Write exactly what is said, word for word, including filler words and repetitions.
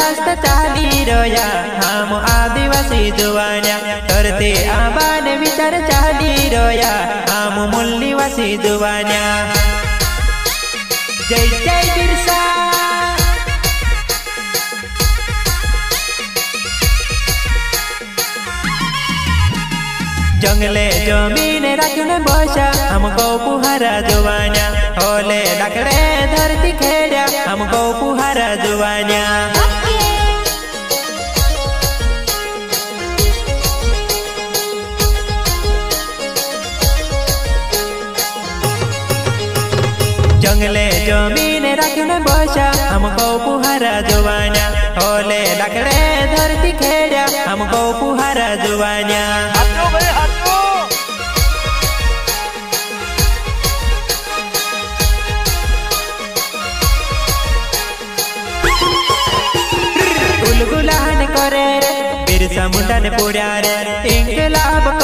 रास्ता चाली रोया हम आदिवासी जुवानिया करते आबाद विचार चाली रोया हम मूल्यवासी जुवानिया। जय जय बिरसा जंगले जमीन रखन बोशा हमको पुहारा जुवानिया ओले लकड़े धरती खेड़ा हमको पुहारा जुवानिया। जंगले जमीन रखन बोशा हमको पुहारा जुवानिया ओले लकड़े धरती खेड़ा हमको पुहारा जुवानिया। बिरसा मुंडा ने पुरारे इंकलाब।